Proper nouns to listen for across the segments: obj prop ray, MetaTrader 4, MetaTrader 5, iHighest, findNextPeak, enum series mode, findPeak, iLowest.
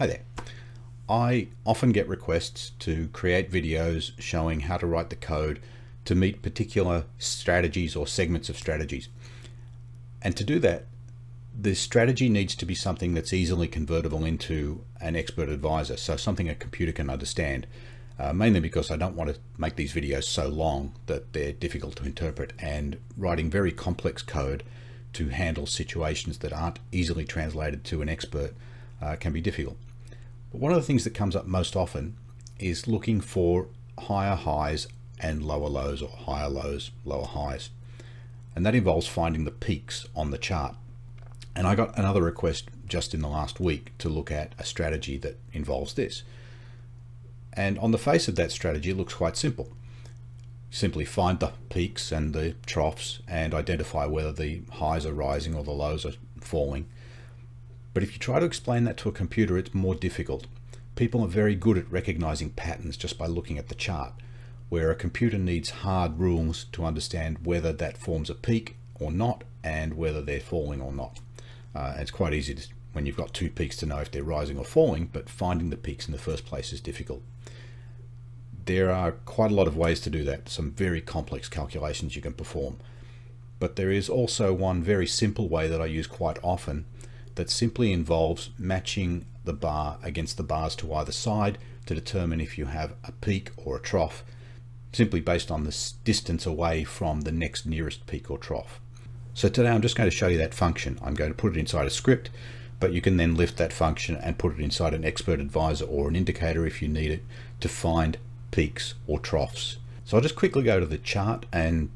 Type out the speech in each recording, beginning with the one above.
Hi there. I often get requests to create videos showing how to write the code to meet particular strategies or segments of strategies. And to do that, the strategy needs to be something that's easily convertible into an expert advisor, so something a computer can understand, mainly because I don't want to make these videos so long that they're difficult to interpret, and writing very complex code to handle situations that aren't easily translated to an expert can be difficult. But one of the things that comes up most often is looking for higher highs and lower lows, or higher lows, lower highs. And that involves finding the peaks on the chart. And I got another request just in the last week to look at a strategy that involves this. And on the face of that strategy, it looks quite simple. Simply find the peaks and the troughs and identify whether the highs are rising or the lows are falling. But if you try to explain that to a computer, it's more difficult. People are very good at recognizing patterns just by looking at the chart, where a computer needs hard rules to understand whether that forms a peak or not, and whether they're falling or not. It's quite easy to, when you've got two peaks, to know if they're rising or falling, but finding the peaks in the first place is difficult. There are quite a lot of ways to do that, some very complex calculations you can perform. But there is also one very simple way that I use quite often that simply involves matching the bar against the bars to either side to determine if you have a peak or a trough, simply based on the distance away from the next nearest peak or trough. So today I'm just going to show you that function. I'm going to put it inside a script, but you can then lift that function and put it inside an expert advisor or an indicator if you need it to find peaks or troughs. So I'll just quickly go to the chart and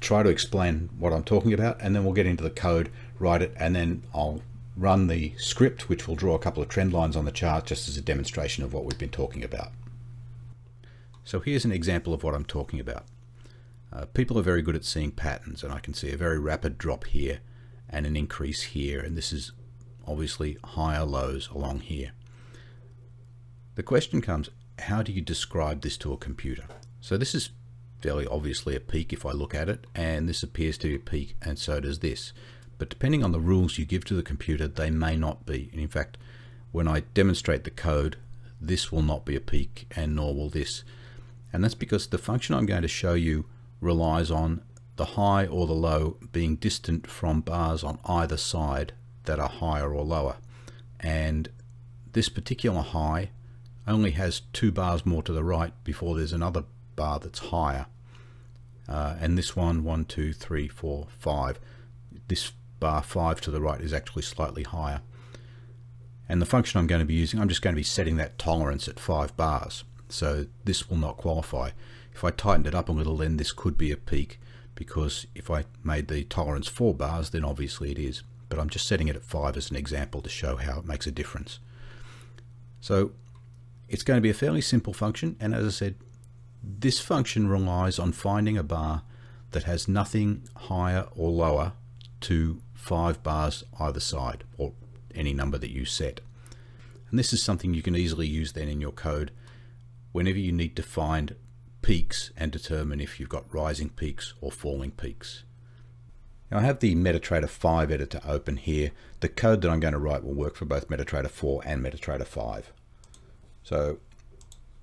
try to explain what I'm talking about, and then we'll get into the code, write it, and then I'll run the script, which will draw a couple of trend lines on the chart just as a demonstration of what we've been talking about. So here's an example of what I'm talking about. People are very good at seeing patterns, and I can see a very rapid drop here and an increase here, and this is obviously higher lows along here. The question comes, how do you describe this to a computer? So this is fairly obviously a peak if I look at it, and this appears to be a peak, and so does this. But depending on the rules you give to the computer, they may not be. And in fact, when I demonstrate the code, this will not be a peak, and nor will this. And that's because the function I'm going to show you relies on the high or the low being distant from bars on either side that are higher or lower. And this particular high only has two bars more to the right before there's another bar that's higher. And this one, two, three, four, five. This bar five to the right is actually slightly higher. And the function I'm going to be using, I'm just going to be setting that tolerance at 5 bars. So this will not qualify. If I tightened it up a little, then this could be a peak, because if I made the tolerance 4 bars, then obviously it is. But I'm just setting it at 5 as an example to show how it makes a difference. So it's going to be a fairly simple function. And as I said, this function relies on finding a bar that has nothing higher or lower to 5 bars either side, or any number that you set. And this is something you can easily use then in your code whenever you need to find peaks and determine if you've got rising peaks or falling peaks. Now I have the MetaTrader 5 editor open here. The code that I'm going to write will work for both MetaTrader 4 and MetaTrader 5. So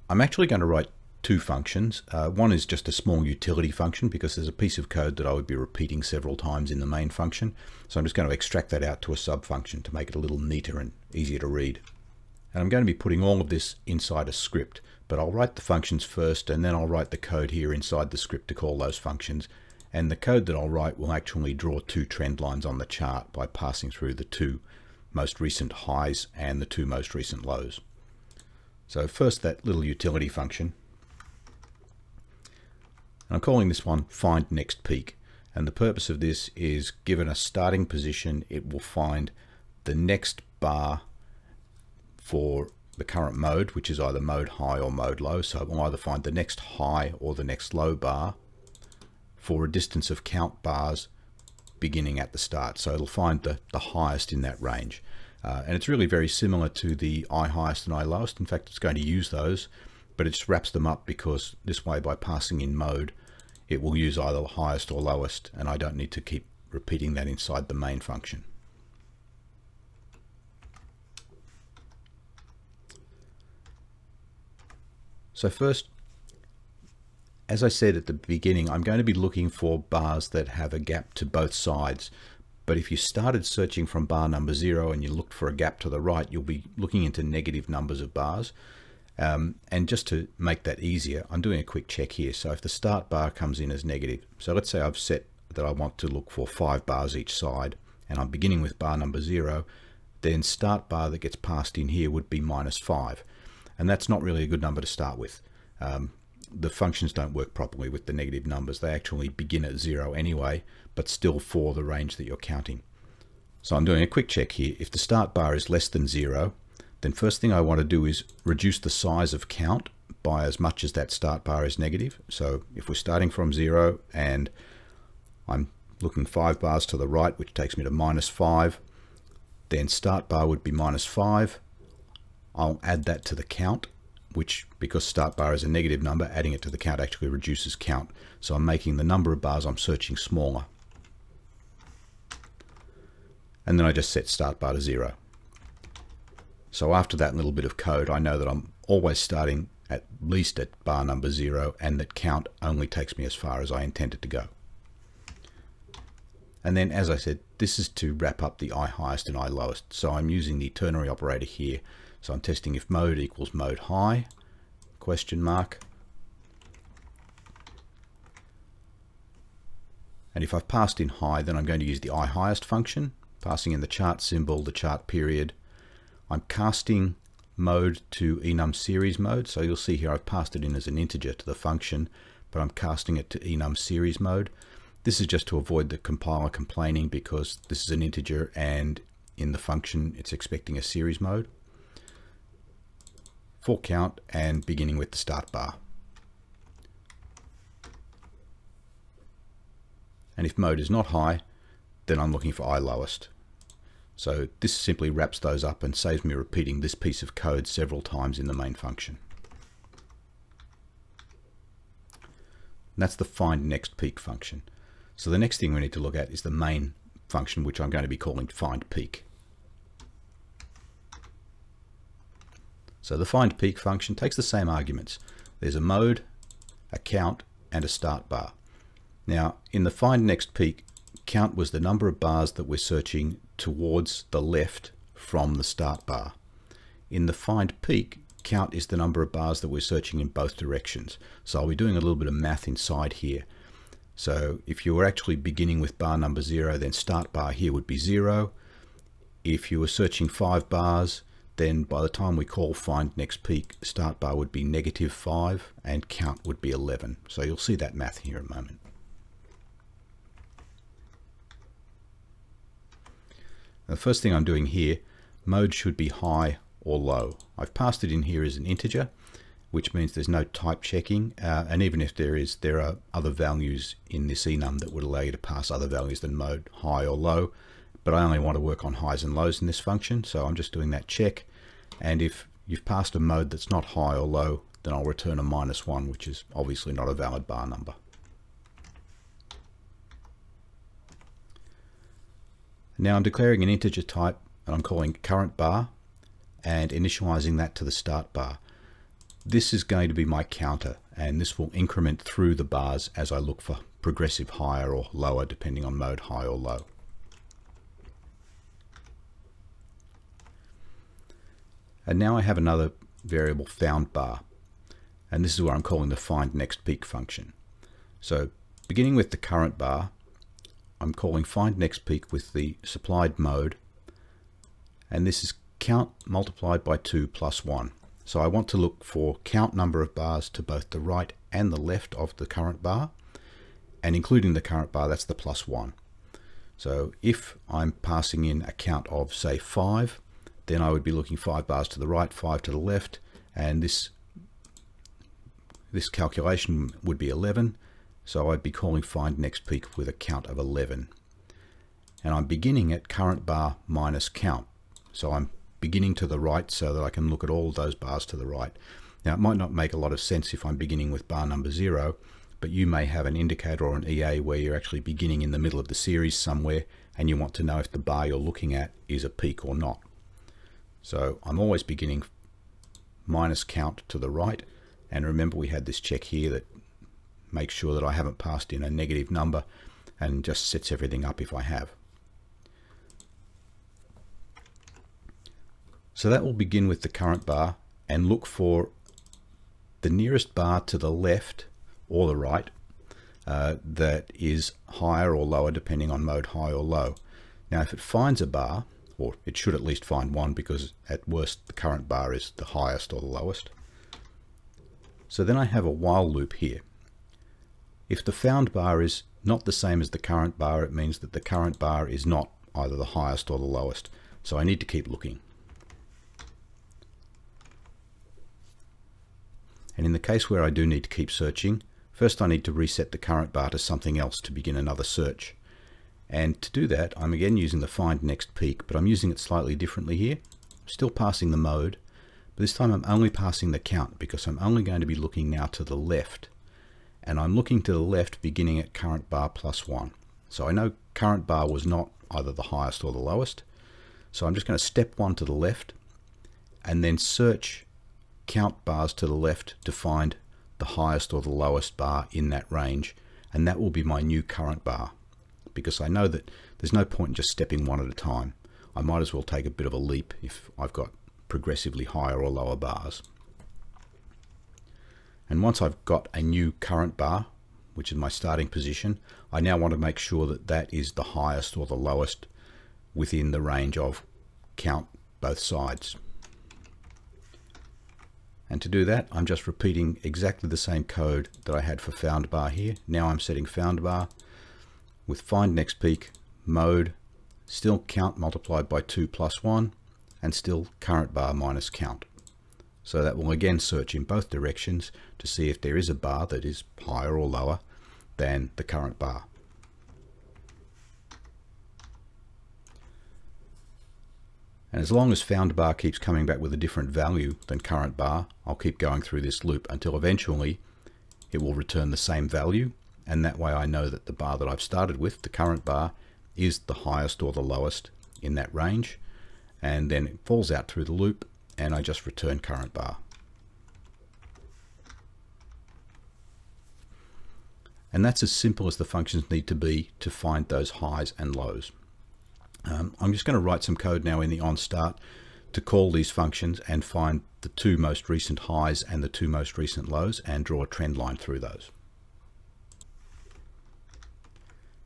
I'm actually going to write two functions. One is just a small utility function, because there's a piece of code that I would be repeating several times in the main function. So I'm just going to extract that out to a sub function to make it a little neater and easier to read. And I'm going to be putting all of this inside a script, but I'll write the functions first, and then I'll write the code here inside the script to call those functions. And the code that I'll write will actually draw two trend lines on the chart by passing through the two most recent highs and the two most recent lows. So first, that little utility function. And I'm calling this one findNextPeak. And the purpose of this is, given a starting position, it will find the next bar for the current mode, which is either mode high or mode low. So it will either find the next high or the next low bar for a distance of count bars beginning at the start. So it'll find the highest in that range. And it's really very similar to the iHighest and iLowest. In fact, it's going to use those, but it just wraps them up, because this way, by passing in mode, it will use either highest or lowest, and I don't need to keep repeating that inside the main function. So first, as I said at the beginning, I'm going to be looking for bars that have a gap to both sides. But if you started searching from bar number 0 and you looked for a gap to the right, you'll be looking into negative numbers of bars. And just to make that easier, I'm doing a quick check here. So if the start bar comes in as negative, so let's say I've set that I want to look for 5 bars each side, and I'm beginning with bar number 0, then start bar that gets passed in here would be -5. And that's not really a good number to start with. The functions don't work properly with the negative numbers. They actually begin at 0 anyway, but still for the range that you're counting. So I'm doing a quick check here. If the start bar is less than 0, then first thing I want to do is reduce the size of count by as much as that start bar is negative. So if we're starting from 0 and I'm looking 5 bars to the right, which takes me to -5, then start bar would be -5. I'll add that to the count, which, because start bar is a negative number, adding it to the count actually reduces count. So I'm making the number of bars I'm searching smaller. And then I just set start bar to 0. So after that little bit of code, I know that I'm always starting at least at bar number 0, and that count only takes me as far as I intend it to go. And then, as I said, this is to wrap up the iHighest and iLowest. So I'm using the ternary operator here. So I'm testing if mode equals mode high, ? And if I've passed in high, then I'm going to use the iHighest function, passing in the chart symbol, the chart period. I'm casting mode to enum series mode. So you'll see here I've passed it in as an integer to the function, but I'm casting it to enum series mode. This is just to avoid the compiler complaining because this is an integer and in the function it's expecting a series mode. For count and beginning with the start bar. And if mode is not high, then I'm looking for iLowest. So this simply wraps those up and saves me repeating this piece of code several times in the main function. And that's the findNextPeak function. So the next thing we need to look at is the main function, which I'm going to be calling findPeak. So the findPeak function takes the same arguments. There's a mode, a count, and a start bar. Now, in the findNextPeak, count was the number of bars that we're searching towards the left from the start bar. In the findPeak, count is the number of bars that we're searching in both directions. So I'll be doing a little bit of math inside here. So if you were actually beginning with bar number 0, then start bar here would be 0. If you were searching 5 bars, then by the time we call findNextPeak, start bar would be -5 and count would be 11. So you'll see that math here in a moment. The first thing I'm doing here, mode should be high or low. I've passed it in here as an integer, which means there's no type checking. And even if there is, there are other values in this enum that would allow you to pass other values than mode, high or low. But I only want to work on highs and lows in this function, so I'm just doing that check. And if you've passed a mode that's not high or low, then I'll return a -1, which is obviously not a valid bar number. Now I'm declaring an integer type, and I'm calling current bar, and initializing that to the start bar. This is going to be my counter, and this will increment through the bars as I look for progressive higher or lower, depending on mode high or low. And now I have another variable found bar, and this is where I'm calling the findNextPeak function. So beginning with the current bar, I'm calling findNextPeak with the supplied mode, and this is count multiplied by 2 + 1. So I want to look for count number of bars to both the right and the left of the current bar, and including the current bar, that's the +1. So if I'm passing in a count of, say, 5, then I would be looking 5 bars to the right, 5 to the left, and this calculation would be 11. So I'd be calling findNextPeak with a count of 11. And I'm beginning at current bar minus count. So I'm beginning to the right so that I can look at all those bars to the right. Now it might not make a lot of sense if I'm beginning with bar number 0, but you may have an indicator or an EA where you're actually beginning in the middle of the series somewhere, and you want to know if the bar you're looking at is a peak or not. So I'm always beginning minus count to the right And remember, we had this check here that makes sure that I haven't passed in a negative number and just sets everything up if I have. So that will begin with the current bar and look for the nearest bar to the left or the right that is higher or lower depending on mode high or low. Now if it finds a bar, or it should at least find one, because at worst the current bar is the highest or the lowest. So then I have a while loop here. If the found bar is not the same as the current bar, it means that the current bar is not either the highest or the lowest. So I need to keep looking. And in the case where I do need to keep searching, first I need to reset the current bar to something else to begin another search. And to do that, I'm again using the findNextPeak, but I'm using it slightly differently here. I'm still passing the mode, but this time I'm only passing the count, because I'm only going to be looking now to the left. And I'm looking to the left beginning at current bar plus 1. So I know current bar was not either the highest or the lowest. So I'm just going to step 1 to the left and then search count bars to the left to find the highest or the lowest bar in that range, and that will be my new current bar, because I know that there's no point in just stepping one at a time. I might as well take a bit of a leap if I've got progressively higher or lower bars. And once I've got a new current bar, which is my starting position, I now want to make sure that that is the highest or the lowest within the range of count both sides. And to do that, I'm just repeating exactly the same code that I had for found bar here. Now I'm setting found bar with find next peak, mode, still count multiplied by 2 plus 1, and still current bar minus count. So that will again search in both directions to see if there is a bar that is higher or lower than the current bar. And as long as found bar keeps coming back with a different value than current bar, I'll keep going through this loop until eventually it will return the same value, and that way I know that the bar that I've started with, the current bar, is the highest or the lowest in that range, and then it falls out through the loop and I just return current bar. And that's as simple as the functions need to be to find those highs and lows. I'm just going to write some code now in the onStart to call these functions and find the two most recent highs and the two most recent lows and draw a trend line through those.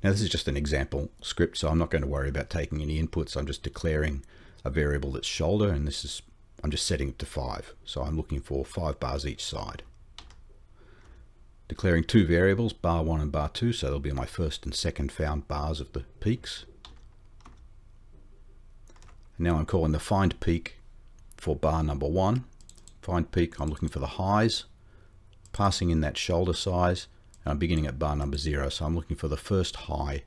Now this is just an example script, so I'm not going to worry about taking any inputs. I'm just declaring a variable that's shoulder, and this is, I'm just setting it to 5. So I'm looking for 5 bars each side. Declaring two variables, bar 1 and bar 2, so they'll be my first and second found bars of the peaks. Now I'm calling the find peak for bar number 1. Find peak, I'm looking for the highs, passing in that shoulder size, and I'm beginning at bar number 0, so I'm looking for the first high.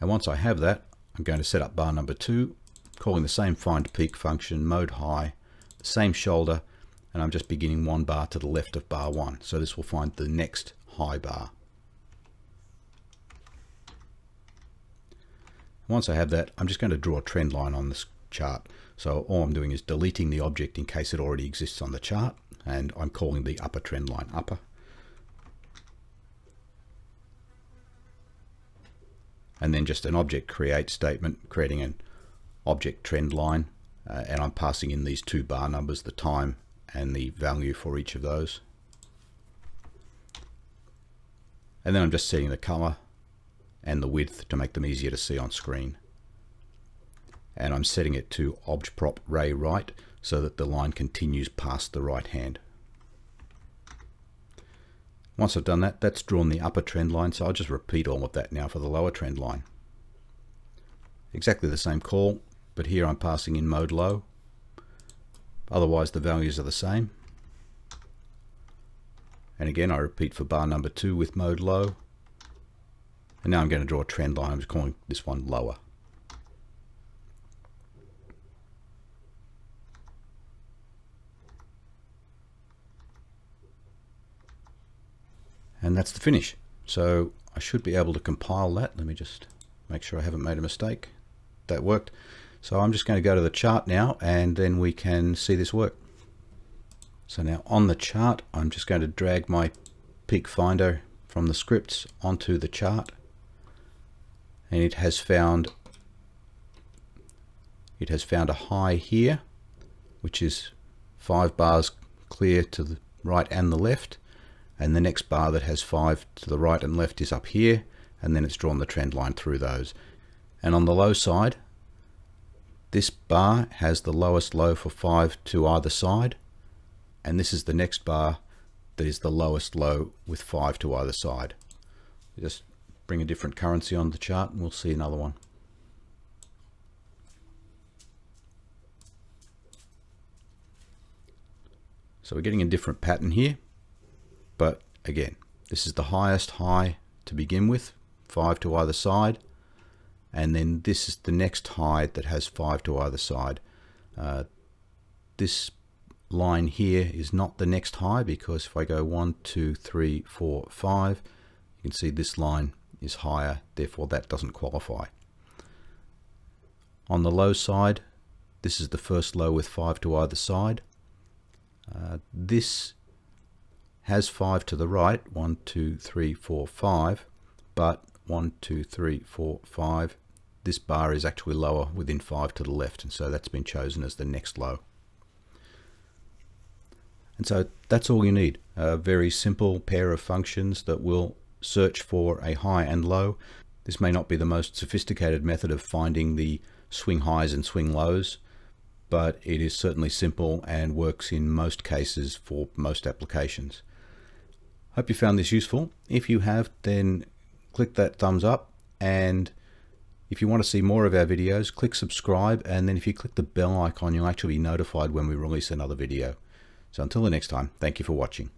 And once I have that, I'm going to set up bar number 2, calling the same find peak function, mode high, the same shoulder, and I'm just beginning one bar to the left of bar 1. So this will find the next high bar. Once I have that, I'm just going to draw a trend line on this chart. So all I'm doing is deleting the object in case it already exists on the chart, and I'm calling the upper trend line upper. And then just an object create statement, creating an object trend line, and I'm passing in these two bar numbers, the time and the value for each of those. And then I'm just setting the color and the width to make them easier to see on screen. And I'm setting it to obj prop ray right, so that the line continues past the right hand. Once I've done that, that's drawn the upper trend line, so I'll just repeat all of that now for the lower trend line. Exactly the same call, but here I'm passing in mode low. Otherwise the values are the same. And again I repeat for bar number 2 with mode low. And now I'm going to draw a trend line. I'm just calling this one lower. And that's the finish. So I should be able to compile that. Let me just make sure I haven't made a mistake. That worked. So I'm just going to go to the chart now, and then we can see this work. So now on the chart, I'm just going to drag my peak finder from the scripts onto the chart, and it has found a high here, which is 5 bars clear to the right and the left, and the next bar that has 5 to the right and left is up here, and then it's drawn the trend line through those. And on the low side, this bar has the lowest low for 5 to either side, and this is the next bar that is the lowest low with 5 to either side. Just bring a different currency on the chart and we'll see another one. So we're getting a different pattern here, but again, this is the highest high to begin with, 5 to either side, and then this is the next high that has 5 to either side. This line here is not the next high, because if I go 1, 2, 3, 4, 5, you can see this line is higher, therefore that doesn't qualify. On the low side, this is the first low with 5 to either side. This has 5 to the right, 1, 2, 3, 4, 5, but 1, 2, 3, 4, 5, this bar is actually lower within 5 to the left, and so that's been chosen as the next low. And so that's all you need, a very simple pair of functions that will search for a high and low. This may not be the most sophisticated method of finding the swing highs and swing lows, but it is certainly simple and works in most cases for most applications. Hope you found this useful. If you have, then click that thumbs up, and if you want to see more of our videos, click subscribe, and then if you click the bell icon, you'll actually be notified when we release another video. So until the next time, thank you for watching.